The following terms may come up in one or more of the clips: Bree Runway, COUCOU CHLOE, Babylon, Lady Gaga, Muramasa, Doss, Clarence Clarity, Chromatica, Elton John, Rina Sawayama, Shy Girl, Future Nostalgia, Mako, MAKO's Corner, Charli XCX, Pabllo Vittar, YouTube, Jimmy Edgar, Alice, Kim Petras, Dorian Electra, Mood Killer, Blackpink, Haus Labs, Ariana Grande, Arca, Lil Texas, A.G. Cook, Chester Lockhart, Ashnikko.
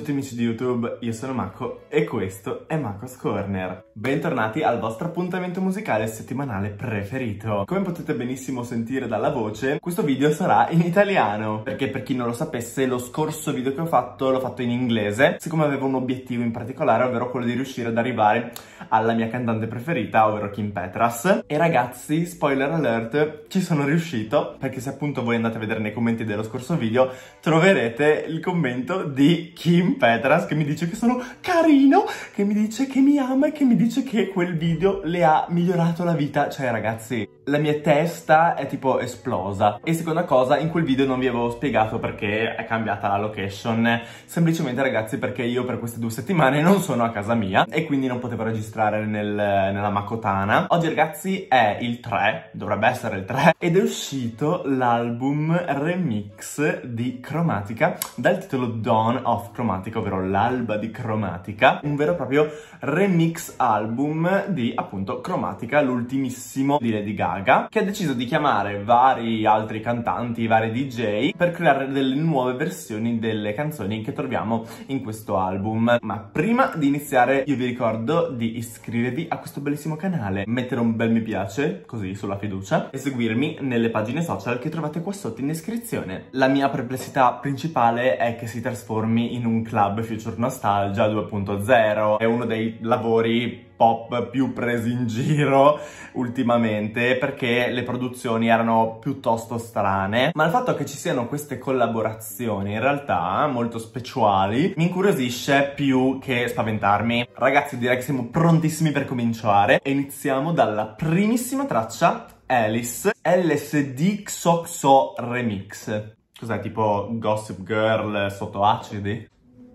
tutti amici di YouTube, io sono Mako e questo è Mako's Corner. Bentornati al vostro appuntamento musicale settimanale preferito. Come potete benissimo sentire dalla voce, questo video sarà in italiano, perché per chi non lo sapesse lo scorso video che ho fatto l'ho fatto in inglese, siccome avevo un obiettivo in particolare, ovvero quello di riuscire ad arrivare alla mia cantante preferita, ovvero Kim Petras. E ragazzi, spoiler alert, ci sono riuscito, perché se appunto voi andate a vedere nei commenti dello scorso video troverete il commento di Kim Petras che mi dice che sono carino, che mi dice che mi ama e che mi dice che quel video le ha migliorato la vita. Cioè ragazzi, la mia testa è tipo esplosa. E seconda cosa, in quel video non vi avevo spiegato perché è cambiata la location, semplicemente ragazzi perché io per queste 2 settimane non sono a casa mia e quindi non potevo registrare nella Makotana. Oggi ragazzi è il 3, dovrebbe essere il 3, ed è uscito l'album remix di Chromatica dal titolo Dawn of Chromatica, ovvero l'alba di Chromatica, un vero e proprio remix album di appunto Chromatica, l'ultimissimo di Lady Gaga, che ha deciso di chiamare vari altri cantanti, vari DJ per creare delle nuove versioni delle canzoni che troviamo in questo album. Ma prima di iniziare io vi ricordo di iscrivervi a questo bellissimo canale, mettere un bel mi piace, così sulla fiducia, e seguirmi nelle pagine social che trovate qua sotto in descrizione. La mia perplessità principale è che si trasformi in un club Future Nostalgia 2.0, è uno dei lavori pop più presi in giro ultimamente perché le produzioni erano piuttosto strane, ma il fatto che ci siano queste collaborazioni in realtà molto speciali mi incuriosisce più che spaventarmi. Ragazzi, direi che siamo prontissimi per cominciare e iniziamo dalla primissima traccia, Alice, LSD COUCOUCHLOE Remix. Cos'è, tipo Gossip Girl sotto acidi?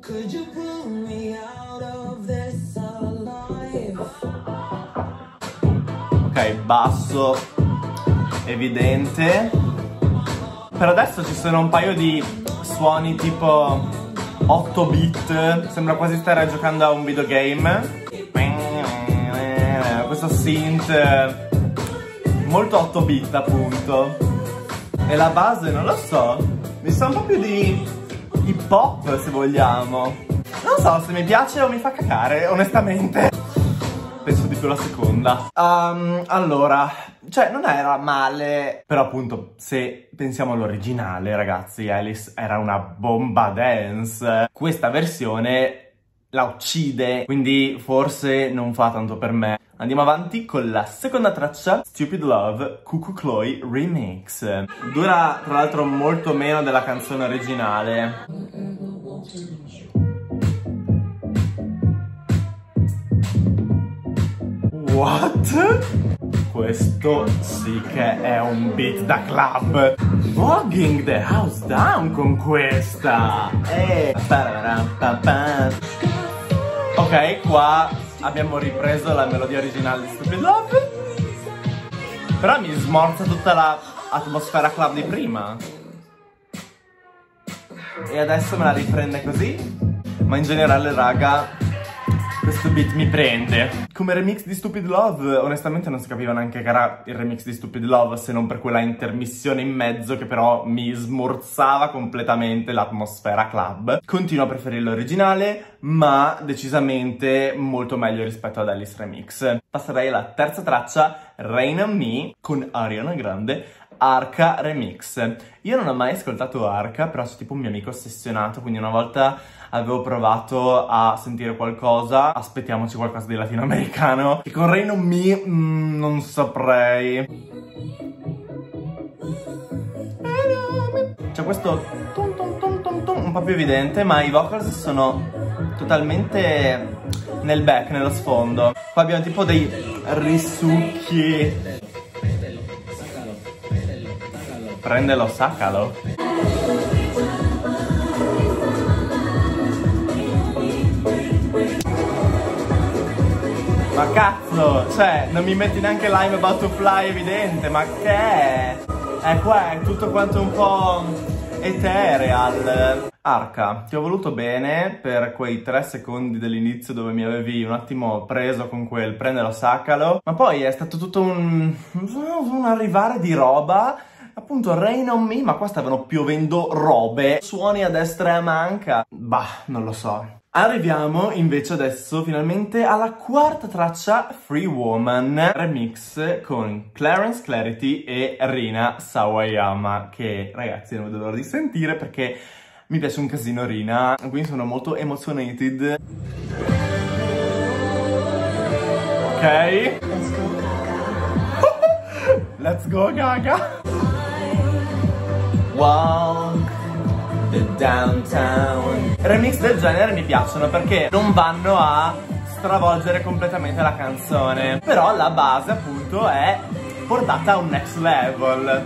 Could you pull me out of this alive? Ok, basso evidente. Per adesso ci sono un paio di suoni tipo 8 bit, sembra quasi stare giocando a un videogame. Questo synth molto 8 bit appunto. E la base non lo so, mi sa un po' più di hip hop se vogliamo. Non so se mi piace o mi fa cacare, onestamente. Penso di più la seconda. Allora, cioè non era male, però appunto se pensiamo all'originale ragazzi, Alice era una bomba dance. Questa versione la uccide, quindi forse non fa tanto per me. Andiamo avanti con la seconda traccia, Stupid Love, COUCOU CHLOE Remix. Dura tra l'altro molto meno della canzone originale. What? Questo sì che è un beat da club. Bogging the house down con questa. Ok, qua abbiamo ripreso la melodia originale di Stupid Love, però mi smorza tutta l'atmosfera club di prima. E adesso me la riprende così. Ma in generale raga, questo beat mi prende. Come remix di Stupid Love onestamente non si capiva neanche che era il remix di Stupid Love, se non per quella intermissione in mezzo che però mi smorzava completamente l'atmosfera club. Continuo a preferire l'originale, ma decisamente molto meglio rispetto ad Alice Remix. Passerei alla terza traccia, Rain on Me, con Ariana Grande, Arca Remix. Io non ho mai ascoltato Arca, però sono tipo un mio amico ossessionato, quindi una volta avevo provato a sentire qualcosa. Aspettiamoci qualcosa di latinoamericano, che con Rain on Me non saprei. C'è questo tum tum tum tum tum un po' più evidente, ma i vocals sono totalmente nel back, nello sfondo. Qua abbiamo tipo dei risucchi. Prendelo, sacalo. Ma cazzo, cioè non mi metti neanche l'I'm About to Fly evidente, ma che è? Qua è tutto quanto un po' ethereal. Arca, ti ho voluto bene per quei 3 secondi dell'inizio dove mi avevi un attimo preso con quel prendelo sacalo, ma poi è stato tutto un arrivare di roba, appunto Rain on Me, ma qua stavano piovendo robe, suoni a destra e a manca. Bah, non lo so. Arriviamo invece adesso finalmente alla quarta traccia, Free Woman, remix con Clarence Clarity e Rina Sawayama, che ragazzi non vedo l'ora di sentire perché mi piace un casino Rina, quindi sono molto emozionated. Ok? Let's go Gaga. Let's go Gaga. Wow. The downtown. Remix del genere mi piacciono perché non vanno a stravolgere completamente la canzone, però la base appunto è portata a un next level.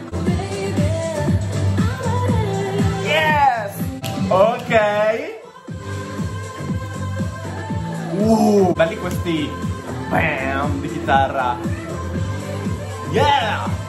Yes! Ok. Belli questi bam di chitarra. Yeah!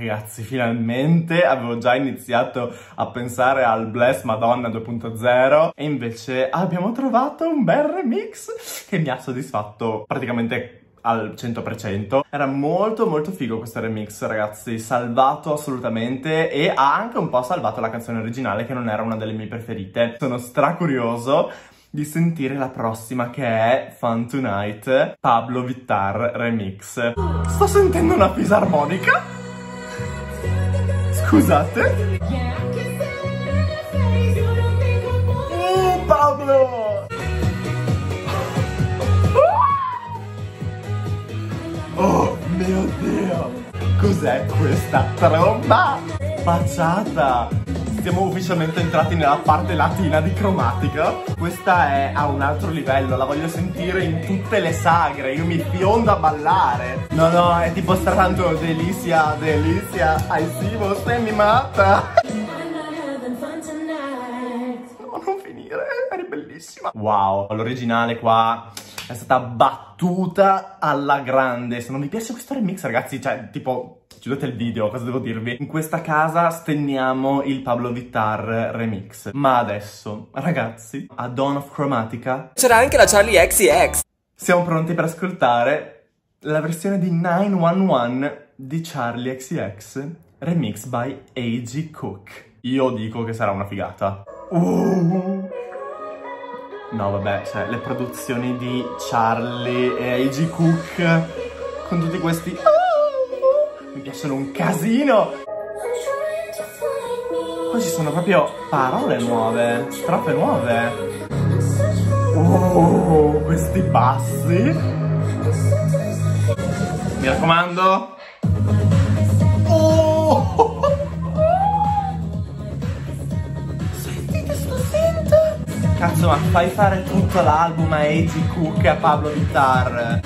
Ragazzi, finalmente avevo già iniziato a pensare al Bless Madonna 2.0 e invece abbiamo trovato un bel remix che mi ha soddisfatto praticamente al 100%. Era molto molto figo questo remix, ragazzi, salvato assolutamente, e ha anche un po' salvato la canzone originale che non era una delle mie preferite. Sono stracurioso di sentire la prossima, che è Fun Tonight, Pabllo Vittar remix. Sto sentendo una fisarmonica! Scusate. Oh, Pabllo! Oh mio Dio! Cos'è questa tromba? Baciata! Siamo ufficialmente entrati nella parte latina di Chromatica. Questa è a un altro livello, la voglio sentire in tutte le sagre, io mi fiondo a ballare. No, no, è tipo sta tanto delizia, delizia, ai sivo, sei mi mata. No, non finire, è bellissima. Wow, l'originale qua è stata battuta alla grande. Se non vi piace questo remix, ragazzi, cioè, tipo... chiudete il video, cosa devo dirvi? In questa casa stenniamo il Pabllo Vittar remix. Ma adesso, ragazzi, a Dawn of Chromatica c'era anche la Charli XCX. Siamo pronti per ascoltare la versione di 911 di Charli XCX, remix by A.G. Cook. Io dico che sarà una figata. No, vabbè, cioè, le produzioni di Charli e A.G. Cook con tutti questi... mi piacciono un casino! Qua ci sono proprio parole nuove, troppe nuove. Oh, questi bassi! Mi raccomando! Oh! Sentite, sentite! Cazzo, ma fai fare tutto l'album a A.G. Cook e a Pabllo Vittar!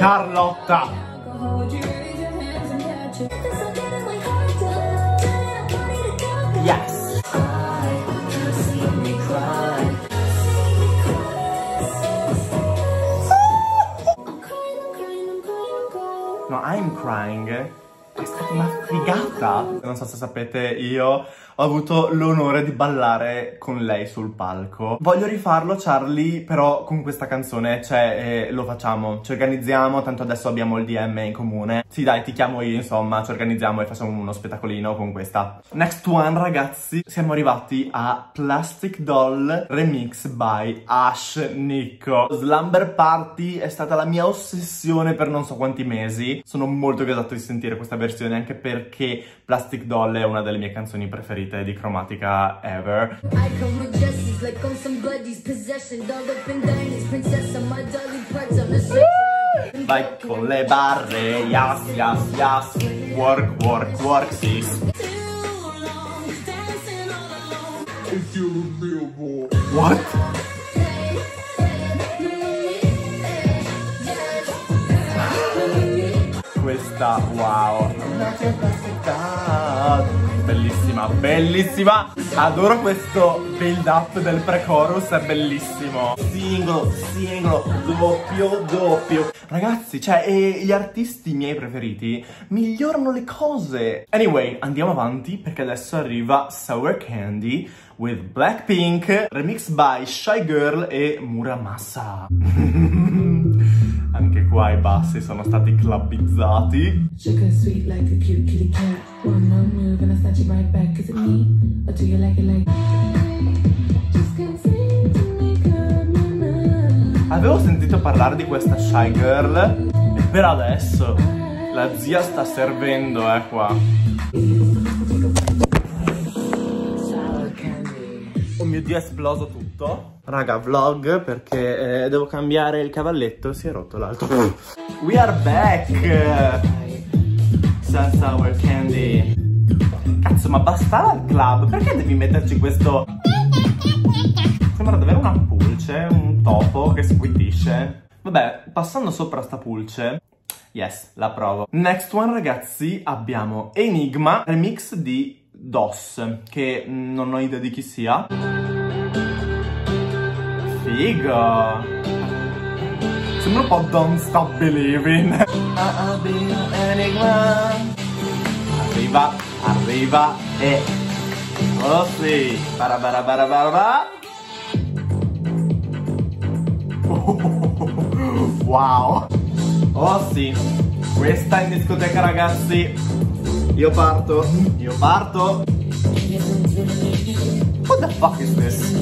Carlotta! Yes! No, I'm crying. È stata una figata! Non so se sapete, io ho avuto l'onore di ballare con lei sul palco. Voglio rifarlo, Charli, però con questa canzone, cioè, lo facciamo. Ci organizziamo, tanto adesso abbiamo il DM in comune. Sì, dai, ti chiamo io, insomma, ci organizziamo e facciamo uno spettacolino con questa. Next one, ragazzi, siamo arrivati a Plastic Doll remix by Ashnikko. Slumber Party è stata la mia ossessione per non so quanti mesi. Sono molto gasato di sentire questa versione, anche perché Plastic Doll è una delle mie canzoni preferite di Chromatica ever. Vai con le barre, yas yas yas, work work work sis. What? Questa, wow, bellissima, bellissima. Adoro questo build up del pre-chorus, è bellissimo. Singolo, singolo, doppio, doppio. Ragazzi, cioè, gli artisti miei preferiti migliorano le cose. Anyway, andiamo avanti perché adesso arriva Sour Candy with Blackpink, remixed by Shy Girl e Muramasa. Anche qua i bassi sono stati clubbizzati. Avevo sentito parlare di questa Shy Girl e per adesso la zia sta servendo, qua. Oh mio Dio, è esploso tutto. Raga, vlog perché devo cambiare il cavalletto, si è rotto l'altro. We are back! Sun Sour Candy. Cazzo, ma bastava il club? Perché devi metterci questo? Sembra davvero una pulce, un topo che squittisce. Vabbè, passando sopra sta pulce. Yes, la provo. Next one, ragazzi, abbiamo Enigma, remix di Doss, che non ho idea di chi sia. Figo! Sembra un po' Don't Stop Believing. Arriva, arriva e... oh sì! Barabarabarabara! Wow! Oh sì, questa in discoteca, ragazzi. Io parto, io parto. What the fuck is this?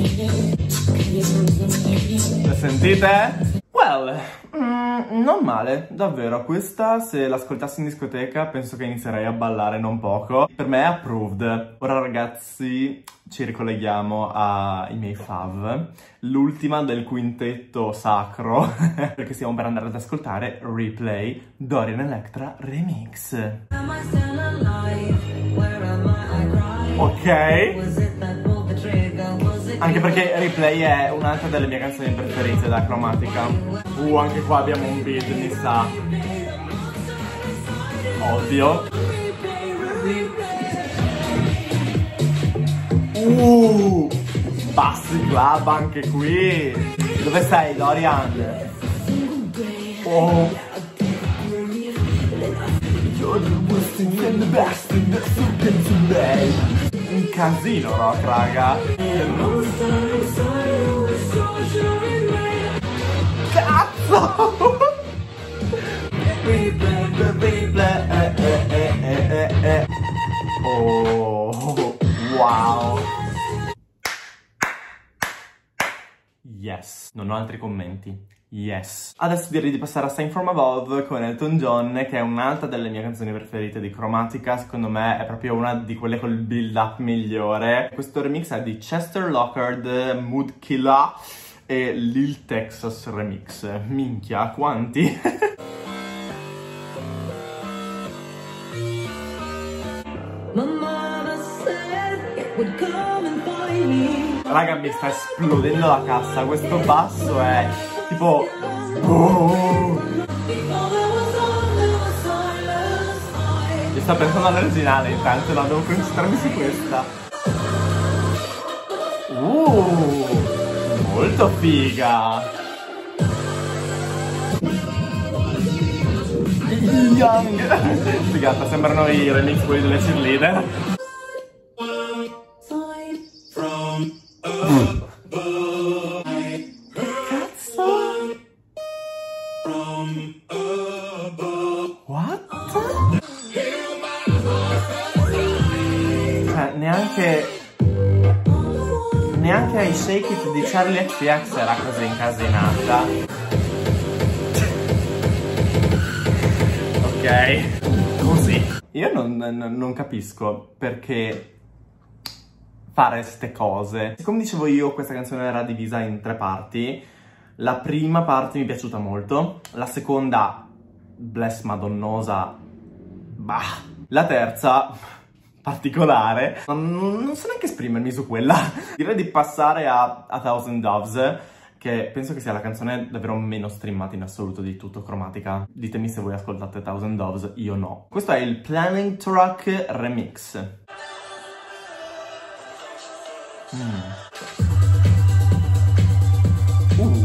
La sentite? Well, non male, davvero. Questa, se l'ascoltassi in discoteca, penso che inizierei a ballare non poco. Per me è approved. Ora, ragazzi, ci ricolleghiamo ai miei fav, l'ultima del quintetto sacro, perché stiamo per andare ad ascoltare Replay, Dorian Electra Remix. Ok, anche perché Replay è un'altra delle mie canzoni preferite da Chromatica. Anche qua abbiamo un beat, mi sa. Ovvio. Bassi club anche qui. Dove sei, Dorian? Oh. Un casino rock, raga. Cazzo! Oh, wow. Yes, non ho altri commenti. Yes. Adesso direi di passare a Sign From Above con Elton John, che è un'altra delle mie canzoni preferite di Chromatica. Secondo me è proprio una di quelle col build up migliore. Questo remix è di Chester Lockhart, Mood Killer e Lil Texas remix. Minchia, quanti? Raga, mi sta esplodendo la cassa, questo basso è tipo... oh. Io sto pensando all'originale, intanto la devo concentrarmi su questa. Molto figa! Young! Figata, sembrano i remix quelli delle cheerleader. Neanche ai Shake It di Charli XCX era così incasinata. Ok, così. Io non capisco perché fare ste cose. Come dicevo io, questa canzone era divisa in tre parti. La prima parte mi è piaciuta molto. La seconda, bless madonnosa, bah. La terza... particolare, non so neanche esprimermi su quella. Direi di passare a A Thousand Doves, che penso che sia la canzone davvero meno streamata in assoluto di tutto Chromatica. Ditemi se voi ascoltate A Thousand Doves, io no. Questo è il Planning Track Remix.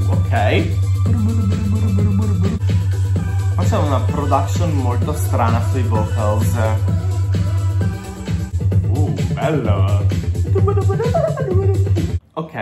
Ok. Ma c'è una production molto strana sui vocals. Bello! Ok,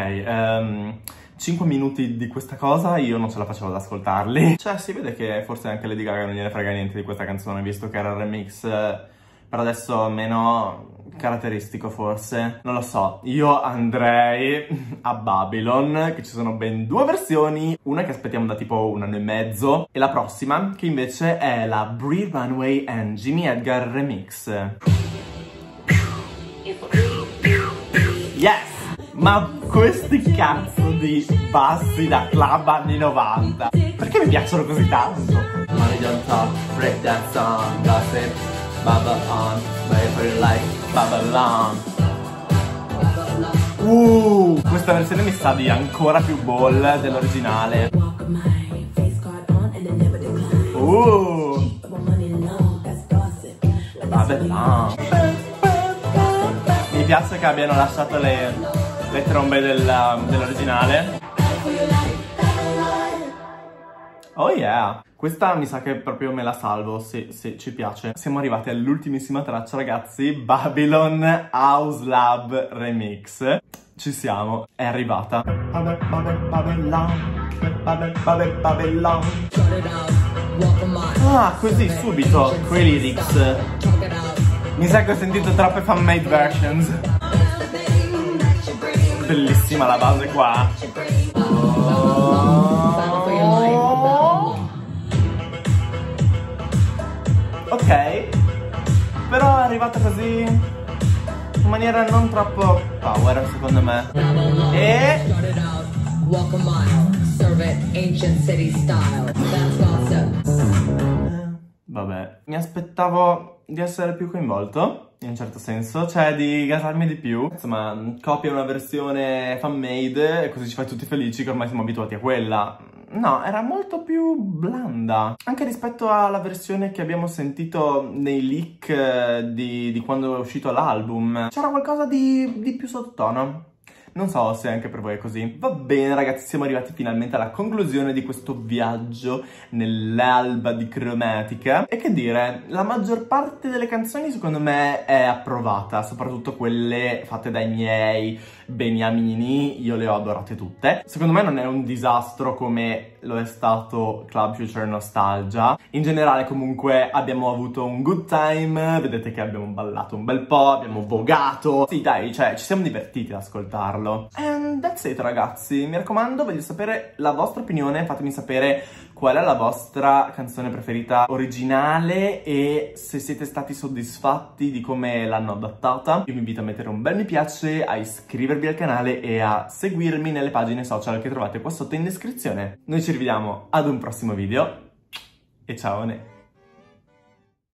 5 minuti di questa cosa io non ce la facevo ad ascoltarli. Cioè si vede che forse anche Lady Gaga non gliene frega niente di questa canzone, visto che era il remix per adesso meno caratteristico forse. Non lo so, io andrei a Babylon, che ci sono ben 2 versioni. Una che aspettiamo da tipo 1 anno e mezzo e la prossima che invece è la Bree Runway and Jimmy Edgar remix. Yes! Ma questi cazzo di bassi da club anni 90, perché mi piacciono così tanto? Money on top, break that song, gossip, bubble on, whatever you like, bubble on. Questa versione mi sa di ancora più ball dell'originale. Bubble on. Mi piace che abbiano lasciato le trombe dell'originale. Oh yeah! Questa mi sa che proprio me la salvo, sì, ci piace. Siamo arrivati all'ultimissima traccia, ragazzi. Babylon House Lab Remix. Ci siamo, è arrivata. Ah, così, subito, quei lyrics. Mi sa che ho sentito troppe fan-made versions. Bellissima la base qua. Ok, però è arrivata così in maniera non troppo power secondo me. E vabbè, mi aspettavo di essere più coinvolto in un certo senso, cioè di gasarmi di più. Insomma, copia una versione fan-made e così ci fai tutti felici che ormai siamo abituati a quella. No, era molto più blanda, anche rispetto alla versione che abbiamo sentito nei leak di quando è uscito l'album. C'era qualcosa di più sottotono. Non so se anche per voi è così. Va bene ragazzi, siamo arrivati finalmente alla conclusione di questo viaggio nell'alba di Chromatica. E che dire, la maggior parte delle canzoni secondo me è approvata, soprattutto quelle fatte dai miei beniamini, io le ho adorate tutte. Secondo me non è un disastro come lo è stato Club Future Nostalgia. In generale comunque abbiamo avuto un good time, vedete che abbiamo ballato un bel po', abbiamo vogato. Sì dai, cioè ci siamo divertiti ad ascoltarlo. And that's it ragazzi, mi raccomando, voglio sapere la vostra opinione, fatemi sapere qual è la vostra canzone preferita originale e se siete stati soddisfatti di come l'hanno adattata. Io vi invito a mettere un bel mi piace, a iscrivervi al canale e a seguirmi nelle pagine social che trovate qua sotto in descrizione. Noi ci rivediamo ad un prossimo video e ciao!